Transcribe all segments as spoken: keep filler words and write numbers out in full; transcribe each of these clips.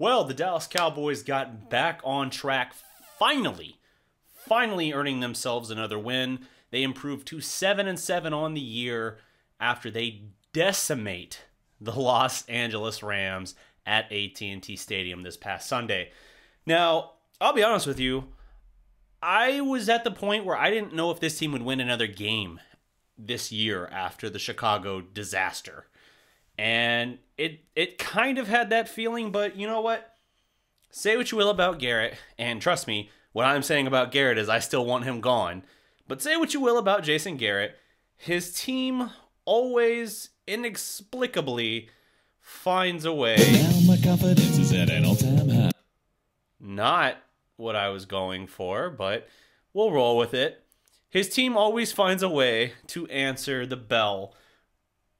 Well, the Dallas Cowboys got back on track finally, finally earning themselves another win. They improved to seven and seven on the year after they decimate the Los Angeles Rams at A T and T Stadium this past Sunday. Now, I'll be honest with you, I was at the point where I didn't know if this team would win another game this year after the Chicago disaster. And it it kind of had that feeling, but you know what? Say what you will about Garrett, and trust me, what I'm saying about Garrett is I still want him gone. But say what you will about Jason Garrett, his team always inexplicably finds a way. Now my confidence is at an all-time high. Not what I was going for, but we'll roll with it. His team always finds a way to answer the bell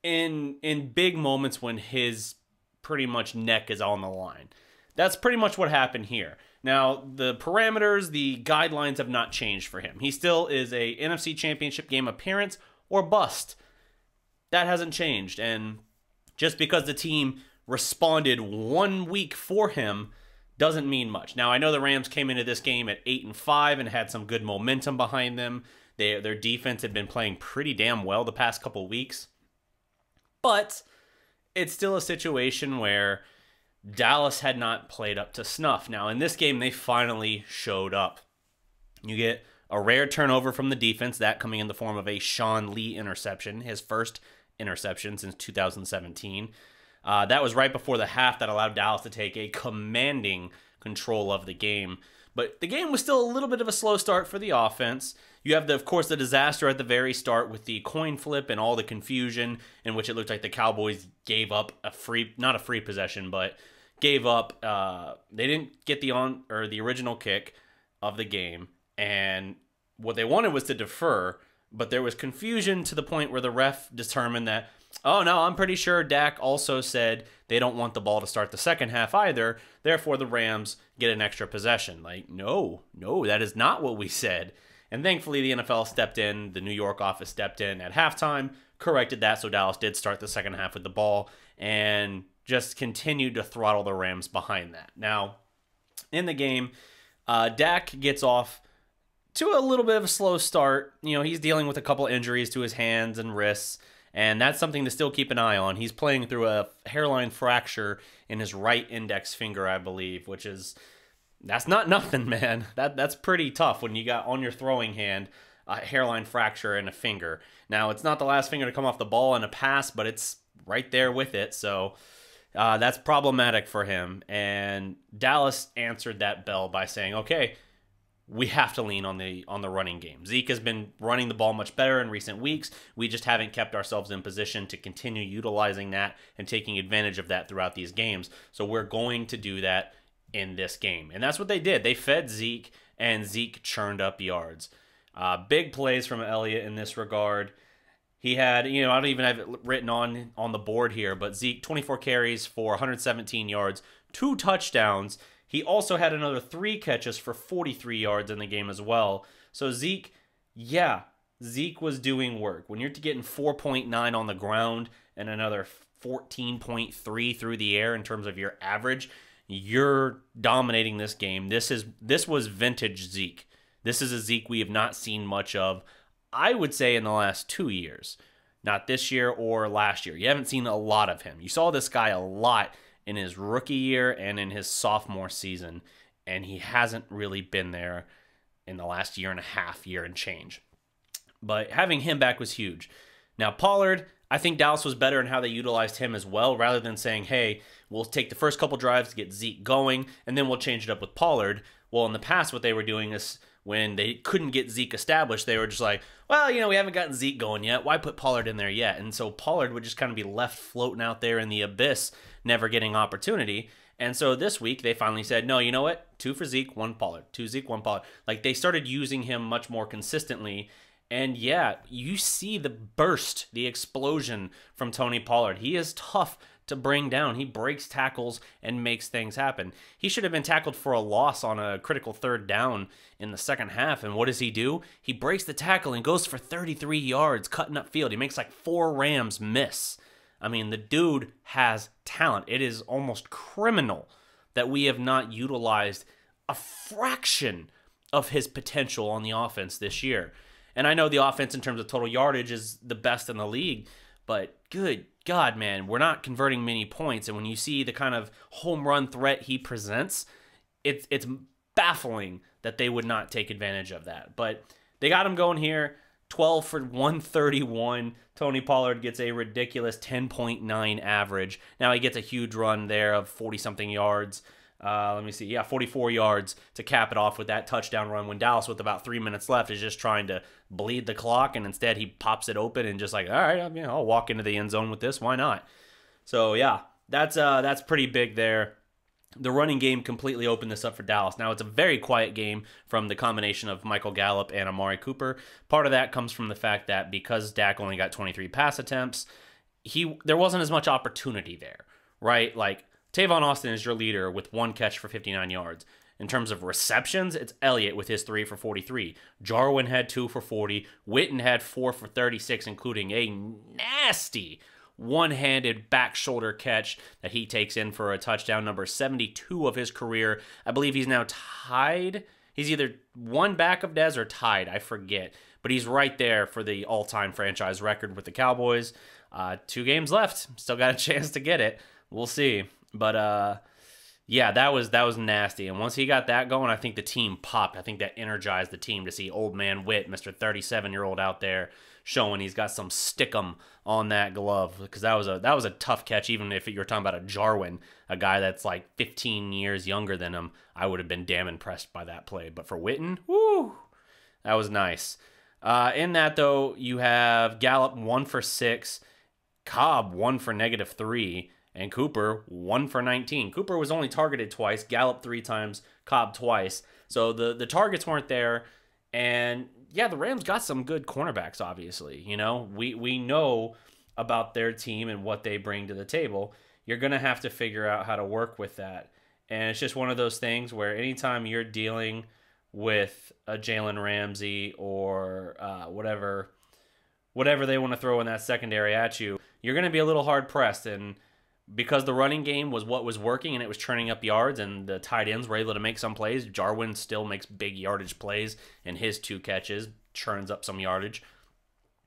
in in big moments when his pretty much neck is on the line. That's pretty much what happened here. Now, the parameters, the guidelines have not changed for him. He still is a N F C Championship game appearance or bust. That hasn't changed, and just because the team responded one week for him doesn't mean much. Now, I know the Rams came into this game at eight and five and had some good momentum behind them. They, their defense had been playing pretty damn well the past couple weeks. But it's still a situation where Dallas had not played up to snuff. Now, in this game, they finally showed up. You get a rare turnover from the defense, that coming in the form of a Sean Lee interception, his first interception since two thousand seventeen. Uh, that was right before the half that allowed Dallas to take a commanding control of the game. But the game was still a little bit of a slow start for the offense. You have, the, of course, the disaster at the very start with the coin flip and all the confusion in which it looked like the Cowboys gave up a free, not a free possession, but gave up. Uh, they didn't get the on or the original kick of the game, and what they wanted was to defer. But there was confusion to the point where the ref determined that, oh, no, I'm pretty sure Dak also said they don't want the ball to start the second half either. Therefore, the Rams get an extra possession. Like, no, no, that is not what we said. And thankfully, the N F L stepped in. The New York office stepped in at halftime, corrected that. So Dallas did start the second half with the ball and just continued to throttle the Rams behind that. Now, in the game, uh, Dak gets off to a little bit of a slow start. You know, he's dealing with a couple injuries to his hands and wrists. And that's something to still keep an eye on. He's playing through a hairline fracture in his right index finger, I believe, which is, that's not nothing, man. That That's pretty tough when you got on your throwing hand a hairline fracture and a finger. Now, it's not the last finger to come off the ball in a pass, but it's right there with it. So uh, that's problematic for him. And Dallas answered that bell by saying, okay, we have to lean on the on the running game. Zeke has been running the ball much better in recent weeks. We just haven't kept ourselves in position to continue utilizing that and taking advantage of that throughout these games. So we're going to do that in this game. And that's what they did. They fed Zeke, and Zeke churned up yards. Uh, big plays from Elliott in this regard. He had, you know, I don't even have it written on, on the board here, but Zeke, twenty-four carries for one hundred seventeen yards, two touchdowns. He also had another three catches for forty-three yards in the game as well. So Zeke, yeah, Zeke was doing work. When you're getting four point nine on the ground and another fourteen point three through the air in terms of your average, you're dominating this game. This is this was vintage Zeke. This is a Zeke we have not seen much of, I would say, in the last two years. Not this year or last year. You haven't seen a lot of him. You saw this guy a lot in his rookie year and in his sophomore season, and he hasn't really been there in the last year and a half, year and change. But having him back was huge. Now, Pollard, I think Dallas was better in how they utilized him as well, rather than saying, hey, we'll take the first couple drives to get Zeke going, and then we'll change it up with Pollard. Well, in the past, what they were doing is when they couldn't get Zeke established, they were just like, well, you know, we haven't gotten Zeke going yet. Why put Pollard in there yet? And so Pollard would just kind of be left floating out there in the abyss, never getting opportunity. And so this week they finally said, no, you know what? Two for Zeke, one Pollard. Two Zeke, one Pollard. Like, they started using him much more consistently. And yeah, you see the burst, the explosion from Tony Pollard. He is tough to bring down. He breaks tackles and makes things happen. He should have been tackled for a loss on a critical third down in the second half. And what does he do? He breaks the tackle and goes for thirty-three yards, cutting upfield. He makes like four Rams miss. I mean, the dude has talent. It is almost criminal that we have not utilized a fraction of his potential on the offense this year. And I know the offense in terms of total yardage is the best in the league, but good God, man, we're not converting many points. And when you see the kind of home run threat he presents, it's, it's baffling that they would not take advantage of that. But they got him going here, twelve for one thirty-one. Tony Pollard gets a ridiculous ten point nine average. Now he gets a huge run there of forty-something yards. Uh, let me see. Yeah, forty-four yards to cap it off with that touchdown run when Dallas, with about three minutes left, is just trying to bleed the clock, and instead he pops it open and just like, all right, I mean, I'll walk into the end zone with this. Why not? So, yeah, that's uh, that's pretty big there. The running game completely opened this up for Dallas. Now, it's a very quiet game from the combination of Michael Gallup and Amari Cooper. Part of that comes from the fact that because Dak only got twenty-three pass attempts, he there wasn't as much opportunity there, right? Like, Tavon Austin is your leader with one catch for fifty-nine yards. In terms of receptions, it's Elliott with his three for forty-three. Jarwin had two for forty. Witten had four for thirty-six, including a nasty one-handed back shoulder catch that he takes in for a touchdown, number seventy-two of his career. I believe he's now tied. He's either one back of Dez or tied. I forget. But he's right there for the all-time franchise record with the Cowboys. Uh, two games left. Still got a chance to get it. We'll see. But, uh, yeah, that was that was nasty. And once he got that going, I think the team popped. I think that energized the team to see old man Witt, Mister thirty-seven-year-old out there, showing he's got some stick-em on that glove. Because that was a that was a tough catch, even if you're talking about a Jarwin, a guy that's like fifteen years younger than him. I would have been damn impressed by that play. But for Witten, woo, that was nice. Uh, in that, though, you have Gallup one for six, Cobb one for negative three, and Cooper, one for nineteen. Cooper was only targeted twice, Gallup three times, Cobb twice. So the, the targets weren't there. And, yeah, the Rams got some good cornerbacks, obviously. You know, we, we know about their team and what they bring to the table. You're going to have to figure out how to work with that. And it's just one of those things where anytime you're dealing with a Jalen Ramsey or uh, whatever, whatever they want to throw in that secondary at you, you're going to be a little hard-pressed. And because the running game was what was working and it was churning up yards and the tight ends were able to make some plays, Jarwin still makes big yardage plays and his two catches churns up some yardage.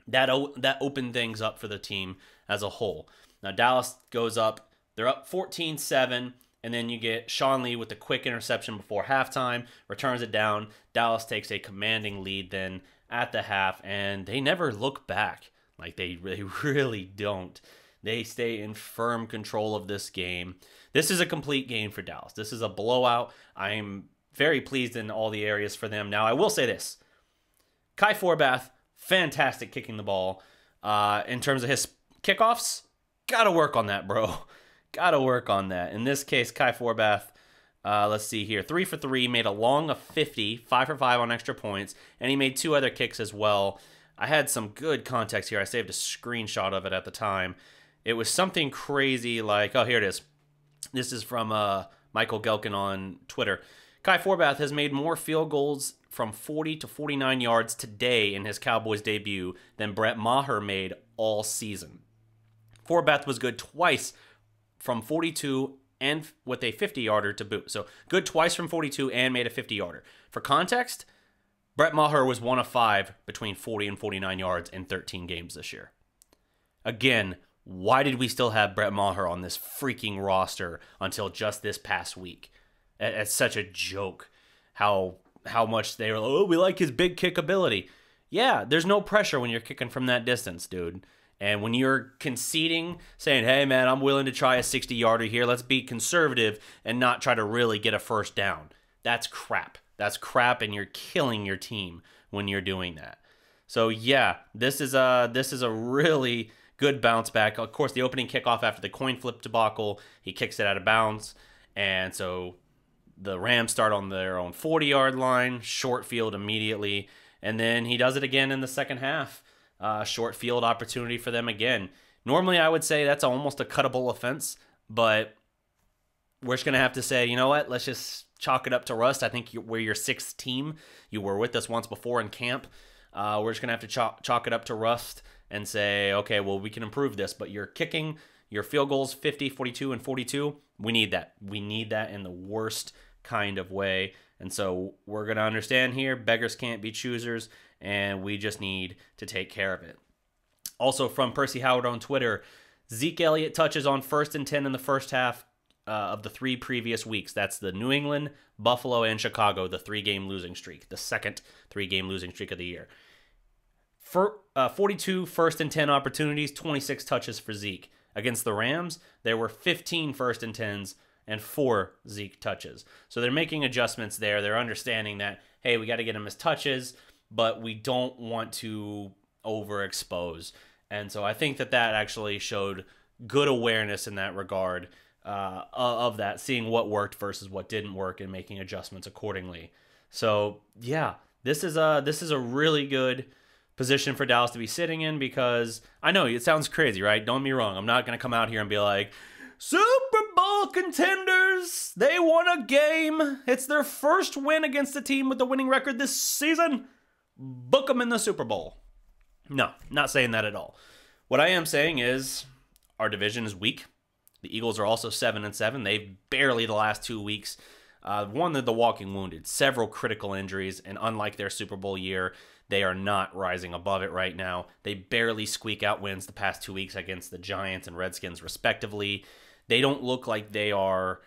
That, that opened things up for the team as a whole. Now Dallas goes up. They're up fourteen seven, and then you get Sean Lee with a quick interception before halftime, returns it down. Dallas takes a commanding lead then at the half, and they never look back. Like, they really, really don't. They stay in firm control of this game. This is a complete game for Dallas. This is a blowout. I'm very pleased in all the areas for them. Now, I will say this. Kai Forbath, fantastic kicking the ball. Uh, in terms of his kickoffs, got to work on that, bro. Got to work on that. In this case, Kai Forbath, uh, let's see here, three for three, made a long of fifty, five for five on extra points, and he made two other kicks as well. I had some good context here. I saved a screenshot of it at the time. It was something crazy like, oh, here it is. This is from uh, Michael Gelkin on Twitter. Kai Forbath has made more field goals from forty to forty-nine yards today in his Cowboys debut than Brett Maher made all season. Forbath was good twice from forty-two and with a fifty-yarder to boot. So good twice from forty-two and made a fifty-yarder. For context, Brett Maher was one of five between forty and forty-nine yards in thirteen games this year. Again, why did we still have Brett Maher on this freaking roster until just this past week? It's such a joke how how much they were like, oh, we like his big kick ability. Yeah, there's no pressure when you're kicking from that distance, dude. And when you're conceding, saying, hey, man, I'm willing to try a sixty-yarder here. Let's be conservative and not try to really get a first down. That's crap. That's crap, and you're killing your team when you're doing that. So, yeah, this is a, this is a really good bounce back. Of course, the opening kickoff after the coin flip debacle, he kicks it out of bounds. And so the Rams start on their own forty-yard line, short field immediately. And then he does it again in the second half. Uh, short field opportunity for them again. Normally, I would say that's almost a cuttable offense. But we're just going to have to say, you know what, let's just chalk it up to rust. I think we're your sixth team. You were with us once before in camp. Uh, we're just going to have to chalk, chalk it up to rust and say, okay, well, we can improve this, but your kicking, Your field goals, fifty, forty-two, and forty-two. We need that. We need that in the worst kind of way. And so we're going to understand here, beggars can't be choosers, and we just need to take care of it. Also from Percy Howard on Twitter, Zeke Elliott touches on first and ten in the first half uh, of the three previous weeks. That's the New England, Buffalo, and Chicago, the three-game losing streak, the second three-game losing streak of the year. For, uh, forty-two first and ten opportunities, twenty-six touches for Zeke. Against the Rams, there were fifteen first and tens and four Zeke touches. So they're making adjustments there. They're understanding that, hey, we got to get him his touches, but we don't want to overexpose. And so I think that that actually showed good awareness in that regard uh, of that, seeing what worked versus what didn't work and making adjustments accordingly. So, yeah, this is a, this is a really good position for Dallas to be sitting in, because I know it sounds crazy, right? Don't get me wrong. I'm not going to come out here and be like, Super Bowl contenders, they won a game. It's their first win against a team with a winning record this season. Book them in the Super Bowl. No, not saying that at all. What I am saying is our division is weak. The Eagles are also seven and seven. They've barely the last two weeks Uh, one, they're the walking wounded, several critical injuries, and unlike their Super Bowl year, they are not rising above it right now. They barely squeak out wins the past two weeks against the Giants and Redskins, respectively. They don't look like they are,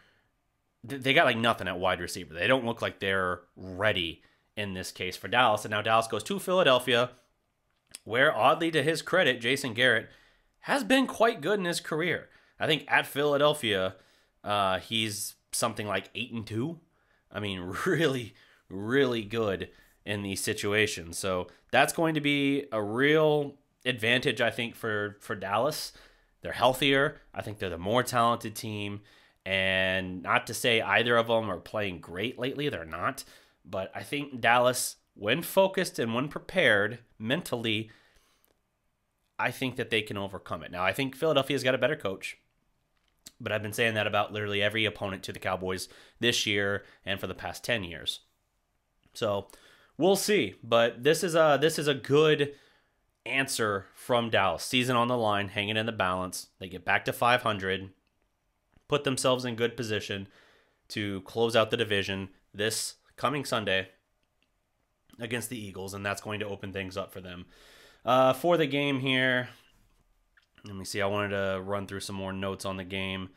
they got like nothing at wide receiver. They don't look like they're ready in this case for Dallas, and now Dallas goes to Philadelphia, where oddly to his credit, Jason Garrett has been quite good in his career. I think at Philadelphia, uh, he's something like eight and two. I mean, really, really good in these situations. So that's going to be a real advantage, I think, for, for Dallas. They're healthier. I think they're the more talented team. And not to say either of them are playing great lately. They're not. But I think Dallas, when focused and when prepared mentally, I think that they can overcome it. Now, I think Philadelphia's got a better coach. But I've been saying that about literally every opponent to the Cowboys this year and for the past ten years. So we'll see. But this is a, this is a good answer from Dallas. Season on the line, hanging in the balance. They get back to five hundred, put themselves in good position to close out the division this coming Sunday against the Eagles. And that's going to open things up for them. Uh, for the game here, let me see. I wanted to run through some more notes on the game.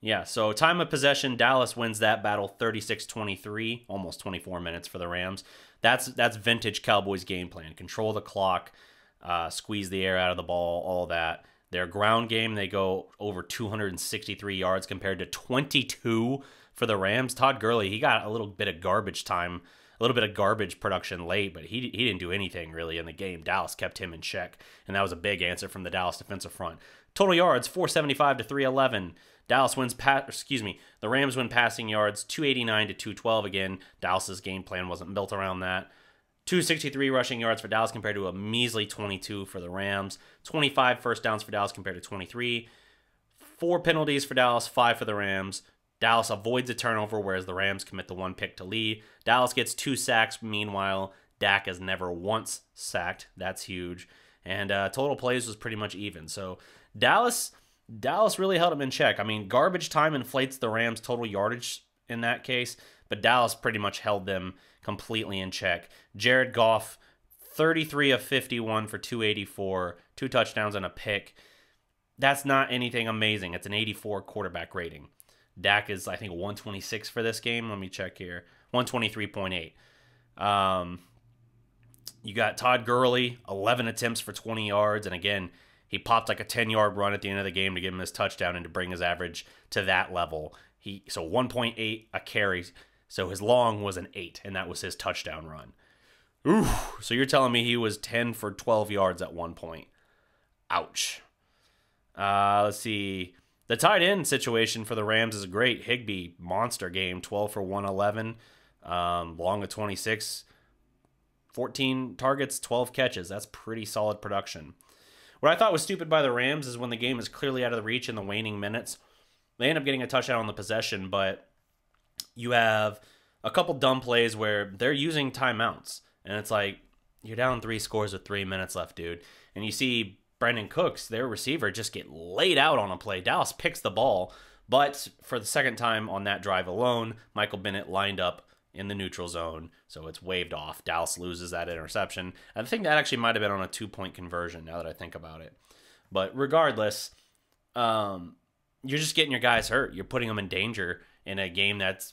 Yeah, so time of possession, Dallas wins that battle thirty-six twenty-three, almost twenty-four minutes for the Rams. That's that's vintage Cowboys game plan. Control the clock, uh, squeeze the air out of the ball, all that. Their ground game, they go over two hundred sixty-three yards compared to twenty-two for the Rams. Todd Gurley, he got a little bit of garbage time. A little bit of garbage production late, but he, he didn't do anything really in the game. Dallas kept him in check, and that was a big answer from the Dallas defensive front. Total yards, four seventy-five to three eleven. Dallas wins, pa excuse me, the Rams win passing yards, two eighty-nine to two twelve. Again, Dallas's game plan wasn't built around that. two sixty-three rushing yards for Dallas compared to a measly twenty-two for the Rams. twenty-five first downs for Dallas compared to twenty-three. Four penalties for Dallas, five for the Rams. Dallas avoids a turnover, whereas the Rams commit the one pick to Lee. Dallas gets two sacks. Meanwhile, Dak is never once sacked. That's huge. And uh, total plays was pretty much even. So Dallas Dallas really held him in check. I mean, garbage time inflates the Rams' total yardage in that case, but Dallas pretty much held them completely in check. Jared Goff, thirty-three of fifty-one for two eighty-four, two touchdowns and a pick. That's not anything amazing. It's an eighty-four quarterback rating. Dak is, I think, one twenty-six for this game. Let me check here. one twenty-three point eight. Um, you got Todd Gurley, eleven attempts for twenty yards. And again, he popped like a ten-yard run at the end of the game to give him his touchdown and to bring his average to that level. He So one point eight a carry. So his long was an eight, and that was his touchdown run. Ooh, so you're telling me he was ten for twelve yards at one point. Ouch. Uh, let's see. The tight end situation for the Rams is great. Higbee, monster game, twelve for one eleven, um, long of twenty-six, fourteen targets, twelve catches. That's pretty solid production. What I thought was stupid by the Rams is when the game is clearly out of the reach in the waning minutes, they end up getting a touchdown on the possession, but you have a couple dumb plays where they're using timeouts, and it's like, you're down three scores with three minutes left, dude. And you see Brandon Cooks, their receiver, just get laid out on a play. Dallas picks the ball, but for the second time on that drive alone, Michael Bennett lined up in the neutral zone, so it's waved off. Dallas loses that interception. I think that actually might have been on a two-point conversion, now that I think about it. But regardless, um, you're just getting your guys hurt. You're putting them in danger in a game that's,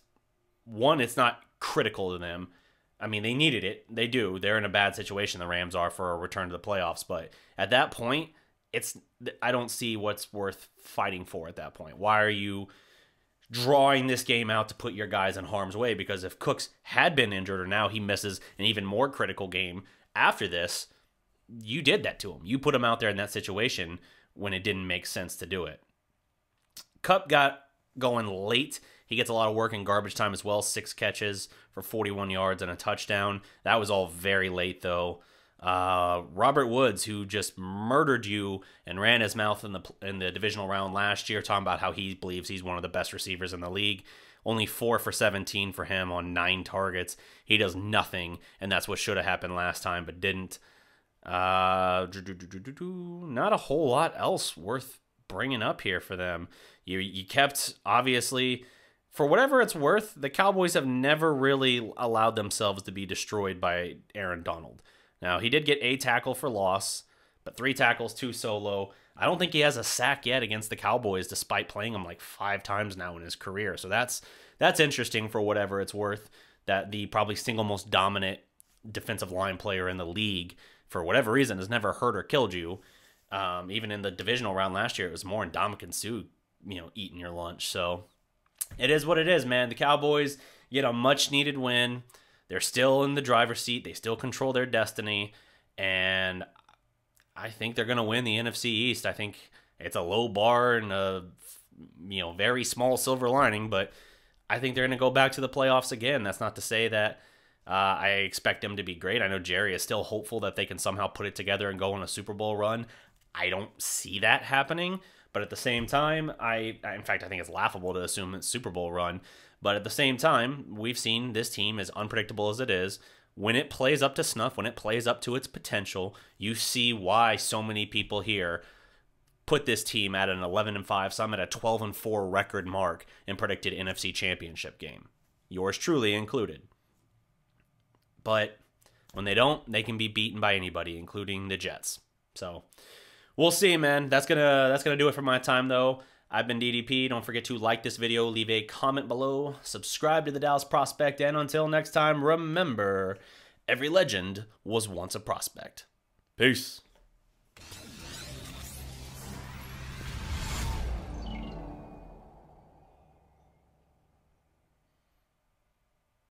one, it's not critical to them. I mean, they needed it. They do. They're in a bad situation, the Rams are, for a return to the playoffs. But at that point, it's I don't see what's worth fighting for at that point. Why are you drawing this game out to put your guys in harm's way? Because if Cooks had been injured, or now he misses an even more critical game after this, you did that to him. You put him out there in that situation when it didn't make sense to do it. Kupp got going late. He gets a lot of work in garbage time as well. Six catches for forty-one yards and a touchdown. That was all very late, though. Uh, Robert Woods, who just murdered you and ran his mouth in the in the divisional round last year, talking about how he believes he's one of the best receivers in the league. Only four for seventeen for him on nine targets. He does nothing, and that's what should have happened last time but didn't. Uh, not a whole lot else worth bringing up here for them. You, you kept, obviously, for whatever it's worth, the Cowboys have never really allowed themselves to be destroyed by Aaron Donald. Now, he did get a tackle for loss, but three tackles, two solo. I don't think he has a sack yet against the Cowboys, despite playing him like five times now in his career. So that's that's interesting for whatever it's worth, that the probably single most dominant defensive line player in the league, for whatever reason, has never hurt or killed you. Um, even in the divisional round last year, it was more Ndamukong Suh, you know, eating your lunch. So it is what it is, man. The Cowboys get a much-needed win. They're still in the driver's seat. They still control their destiny. And I think they're going to win the N F C East. I think it's a low bar and a, you know, very small silver lining, but I think they're going to go back to the playoffs again. That's not to say that uh, I expect them to be great. I know Jerry is still hopeful that they can somehow put it together and go on a Super Bowl run. I don't see that happening. But at the same time, I, in fact, I think it's laughable to assume it's Super Bowl run. But at the same time, we've seen this team, as unpredictable as it is, when it plays up to snuff, when it plays up to its potential, you see why so many people here put this team at an eleven and five, some at a twelve and four record mark, and predicted N F C Championship game. Yours truly included. But when they don't, they can be beaten by anybody, including the Jets. So we'll see, man. That's gonna that's gonna do it for my time, though. I've been D D P. Don't forget to like this video, leave a comment below, subscribe to the Dallas Prospect, and until next time, remember, every legend was once a prospect. Peace.